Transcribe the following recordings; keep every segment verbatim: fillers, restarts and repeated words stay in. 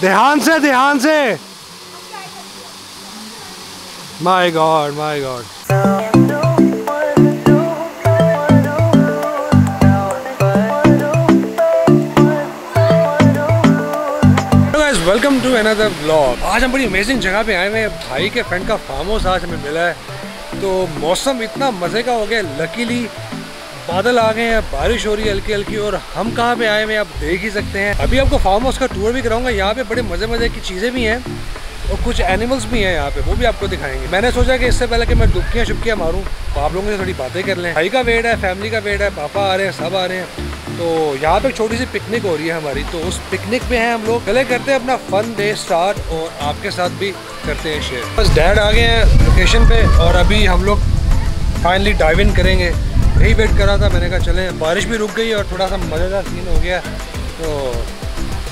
ध्यान से ध्यान से। My god my god. Welcome to another blog. आज हम बड़ी अमेजिंग जगह पे आए हुए हैं। भाई के फ्रेंड का फार्म हाउस आज हमें मिला है। तो मौसम इतना मज़े का हो गया, लकीली बादल आ गए हैं, बारिश हो रही है हल्की हल्की। और हम कहाँ पे आए हुए हैं आप देख ही सकते हैं। अभी आपको फार्म हाउस का टूर भी कराऊंगा। यहाँ पे बड़े मज़े मज़े की चीज़ें भी हैं और कुछ एनिमल्स भी हैं यहाँ पे, वो भी आपको दिखाएंगे। मैंने सोचा कि इससे पहले कि मैं डुबकियाँ शुबकियाँ मारूँ, तो आप लोगों से थोड़ी बातें कर लें। भाई का वेट है, फैमिली का वेट है, पापा आ रहे हैं, सब आ रहे हैं। तो यहाँ पे एक छोटी सी पिकनिक हो रही है हमारी, तो उस पिकनिक पे हैं हम लोग। चले करते हैं अपना फन डे स्टार्ट और आपके साथ भी करते हैं शेयर। बस डैड आ गए हैं लोकेशन पे और अभी हम लोग फाइनली डाइव इन करेंगे। यही वेट कर रहा था, मैंने कहा चलें। बारिश भी रुक गई और थोड़ा सा मज़ेदार सीन हो गया, तो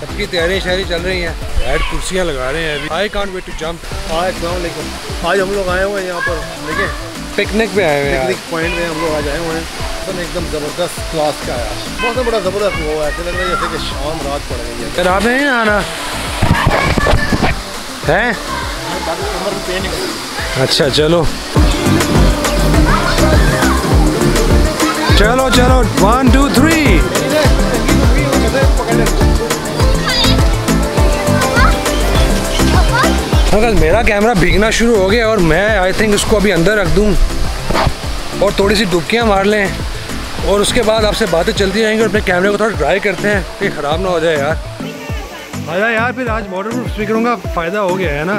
सबकी तैयारी शहरी चल रही है। ऐड कुर्सियाँ लगा रहे हैं अभी। I can't wait to jump. Hi अस्सलामुअलैकुम। आज हम लोग आए हुए हैं यहाँ पर, लेकिन पिकनिक पे आए हुए हैं, पिकनिक पॉइंट पे हम लोग आज आए हुए हैं। तो एकदम ज़बरदस्त क्लास का आया, मौसम बड़ा ज़बरदस्त हुआ है, ऐसे लग रहा है जैसे कि शाम रात पड़ गई है। शराब नहीं आना है। अच्छा चलो चलो चलो, वन टू थ्री। अगर मेरा कैमरा भीगना शुरू हो गया और मैं आई थिंक इसको अभी अंदर रख दूं और थोड़ी सी डुबकियां मार लें और उसके बाद आपसे बातें चलती रहेंगी। और अपने कैमरे को थोड़ा ड्राई करते हैं कि ख़राब ना हो जाए यार। मज़ा यार, फिर आज वाटरप्रूफ स्पीकरों का फ़ायदा हो गया है ना।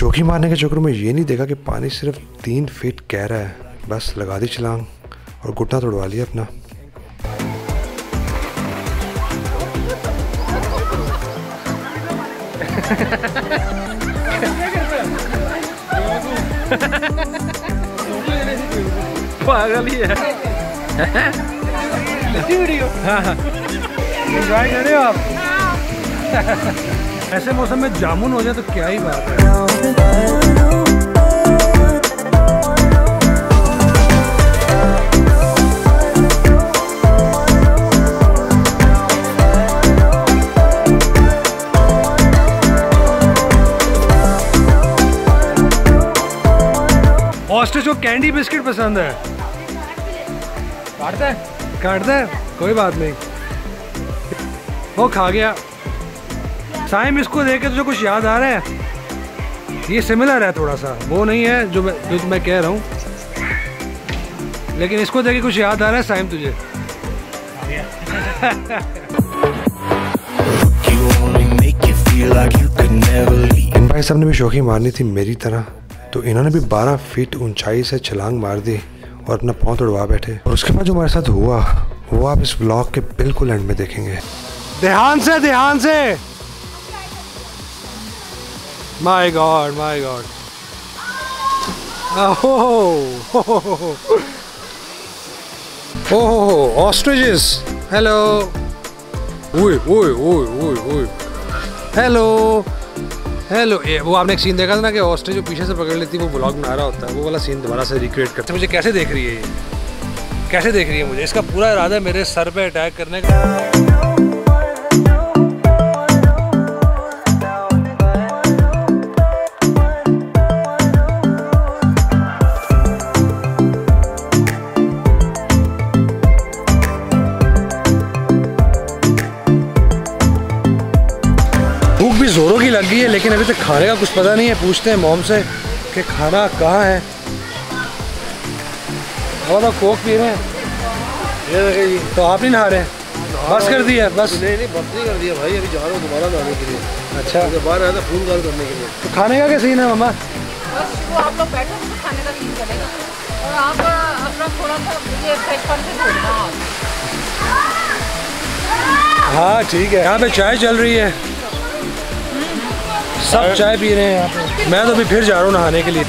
शोकी मारने के चक्कर में ये नहीं देखा कि पानी सिर्फ तीन फीट कह रहा है। बस लगा दी छलांग और घुटना तोड़वा लिया अपना। पागल ही है। एंजॉय कर रहे हो आप। ऐसे मौसम में जामुन हो जाए तो क्या ही बात है। ऑस्ट्रिच को कैंडी बिस्किट पसंद है। काटता है काटता है कोई बात नहीं, वो खा गया। साइम, इसको देख के तुझे कुछ याद आ रहा है? ये सिमिलर है थोड़ा सा, वो नहीं है जो मैं जो मैं कह रहा हूँ, लेकिन इसको देख के कुछ याद आ रहा है साइम तुझे? इन भाई साहब ने भी शौकी मारनी थी मेरी तरह, तो इन्होंने भी बारह फीट ऊंचाई से छलांग मार दी और अपना पाँव तोड़वा बैठे। और उसके बाद जो हमारे साथ हुआ वो आप इस ब्लॉग के बिल्कुल एंड में देखेंगे। ध्यान से ध्यान से। My God, my God. Oh, oh, ostriches. Hello. Oi, oi, oi, oi, oi. Hello, hello. वो आपने एक सीन देखा था ना कि ऑस्ट्रिच जो पीछे से पकड़ लेती है, वो ब्लॉग बना रहा होता है। वो वाला सीन दोबारा से रिक्रिएट करते हैं। मुझे कैसे देख रही है ये, कैसे देख रही है मुझे? इसका पूरा इरादा है मेरे सर पे अटैक करने का। भूख भी ज़ोरों की लग गई है, लेकिन अभी तक खाने का कुछ पता नहीं है। पूछते हैं मॉम से कि खाना कहाँ है। अब तो कोक पी रहे हैं, ये तो आप नहीं नहा रहे हैं? बस कर दिया बस? नहीं नहीं, बस नहीं कर दिया भाई, अभी जा रहा हूँ दोबारा नहाने के लिए। अच्छा, तो बाहर आया था फोन कॉल करने के लिए। तो खाने का क्या सीन है मम्मा? बस वो आप लोग बैठो, तो खाने का सीन चलेगा और आप अपना थोड़ा सा। हाँ ठीक है, यहाँ पे चाय चल रही है, सब चाय पी रहे हैं यहाँ पे। मैं तो अभी फिर जा रहा हूँ नहाने के लिए।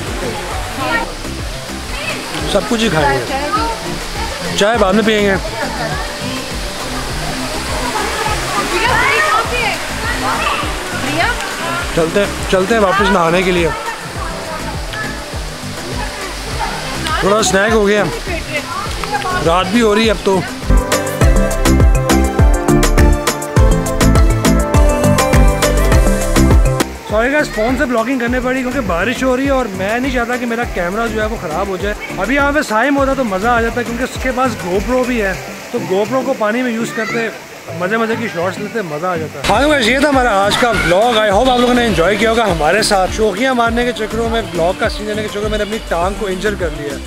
सब कुछ ही खाएंगे, चाय बाद में पियेंगे। चलते चलते हैं वापस नहाने के लिए। थोड़ा स्नैक हो गया, रात भी हो रही है अब तो। सॉरी गाइस, फ़ोन से ब्लॉगिंग करने पड़ी क्योंकि बारिश हो रही है और मैं नहीं चाहता कि मेरा कैमरा जो है वो ख़राब हो जाए। अभी यहाँ पे साइम होता तो मज़ा आ जाता क्योंकि उसके पास गोप्रो भी है, तो गोप्रो को पानी में यूज़ करते मज़े मज़े की शॉट्स लेते, मज़ा आ जाता है। हाँ गाइस, ये था हमारा आज का ब्लॉग। आई होप आप लोगों ने एंजॉय किया होगा। हमारे साथ शोकियाँ मारने के चक्करों में, ब्लॉग का सीन लेने के चक्करों में मैंने अपनी टांग को इंजर कर लिया है।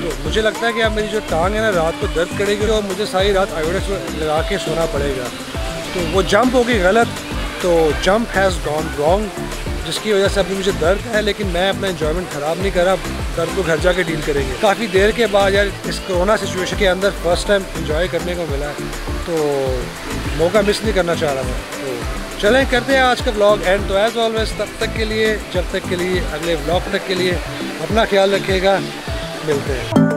तो मुझे लगता है कि अब मेरी जो टांग है ना रात को दर्द करेगी और मुझे सारी रात आयोडेक्स लगा के सोना पड़ेगा। तो वो जंप हो गई गलत, तो जंप हैज़ गॉन रॉन्ग, जिसकी वजह से अभी मुझे दर्द है, लेकिन मैं अपना एंजॉयमेंट ख़राब नहीं करा। दर्द को घर जाके डील करेंगे। काफ़ी देर के बाद यार इस कोरोना सिचुएशन के अंदर फर्स्ट टाइम एंजॉय करने को मिला है, तो मौका मिस नहीं करना चाह रहा मैं। तो चलें करते हैं आज का ब्लॉग एंड। तो एज़ ऑलवेज तब तक के लिए, जब तक के लिए, अगले ब्लॉग तक के लिए अपना ख्याल रखिएगा, मिलते हैं।